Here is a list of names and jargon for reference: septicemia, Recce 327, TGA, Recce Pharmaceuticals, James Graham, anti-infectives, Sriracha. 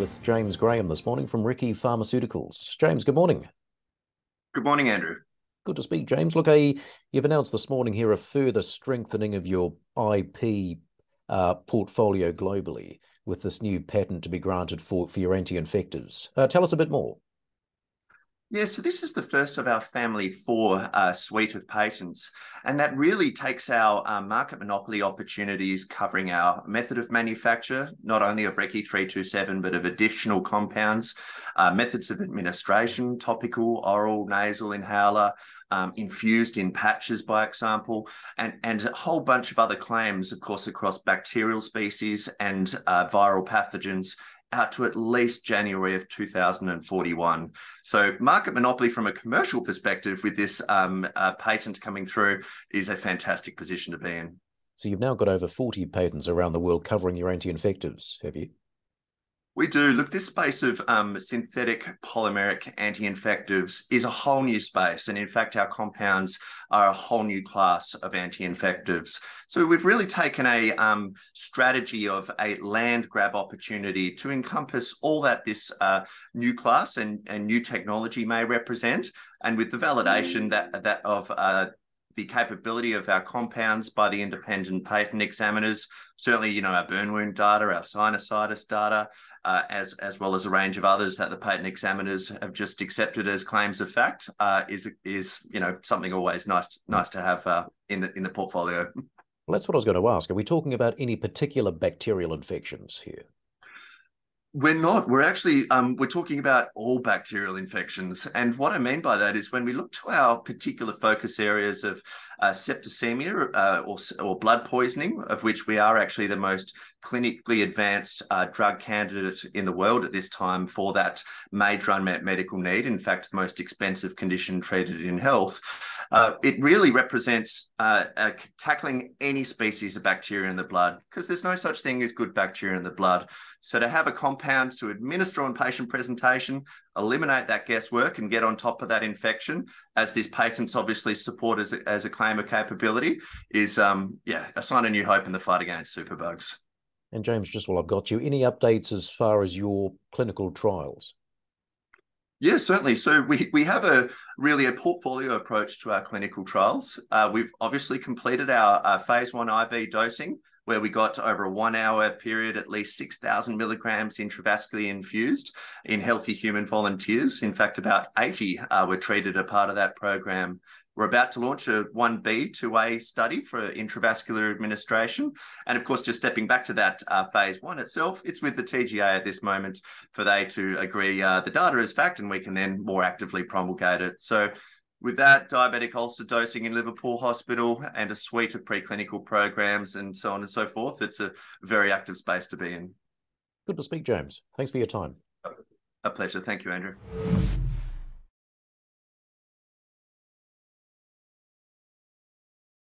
with James Graham this morning from Recce Pharmaceuticals. James, good morning. Good morning, Andrew. Good to speak, James. Look, you've announced this morning here a further strengthening of your IP portfolio globally with this new patent to be granted for your anti-infectives. Tell us a bit more. Yeah, so this is the first of our family four suite of patents, and that really takes our market monopoly opportunities covering our method of manufacture, not only of Recce 327, but of additional compounds, methods of administration, topical, oral, nasal, inhaler, infused in patches, by example, and a whole bunch of other claims, of course, across bacterial species and viral pathogens, out to at least January of 2041. So market monopoly from a commercial perspective with this patent coming through is a fantastic position to be in. So you've now got over 40 patents around the world covering your anti-infectives, have you? We do. Look, this space of synthetic polymeric anti-infectives is a whole new space. And in fact, our compounds are a whole new class of anti-infectives. So we've really taken a strategy of a land grab opportunity to encompass all that this new class and new technology may represent. And with the validation that of the capability of our compounds by the independent patent examiners, certainly, you know, our burn wound data, our sinusitis data, as well as a range of others that the patent examiners have just accepted as claims of fact, is you know, something always nice to have in the portfolio. Well, that's what I was going to ask. Are we talking about any particular bacterial infections here? We're not. We're actually, we're talking about all bacterial infections. And what I mean by that is when we look to our particular focus areas of septicemia or blood poisoning, of which we are actually the most clinically advanced drug candidate in the world at this time for that major unmet medical need, in fact, the most expensive condition treated in health, it really represents tackling any species of bacteria in the blood, because there's no such thing as good bacteria in the blood. So to have a compound to administer on patient presentation, eliminate that guesswork and get on top of that infection, as these patents obviously support as a claim of capability, is a sign of new hope in the fight against superbugs. And James, just while I've got you, any updates as far as your clinical trials? Yeah, certainly. So we have a portfolio approach to our clinical trials. We've obviously completed our phase 1 IV dosing, where we got over a 1 hour period, at least 6,000 milligrams intravascularly infused in healthy human volunteers. In fact, about 80 were treated as part of that program. We're about to launch a 1B, 2A study for intravascular administration. And of course, just stepping back to that phase one itself, it's with the TGA at this moment for they to agree the data is fact, and we can then more actively promulgate it. So with that, diabetic ulcer dosing in Liverpool Hospital and a suite of preclinical programs and so on and so forth, it's a very active space to be in. Good to speak, James. Thanks for your time. A pleasure. Thank you, Andrew.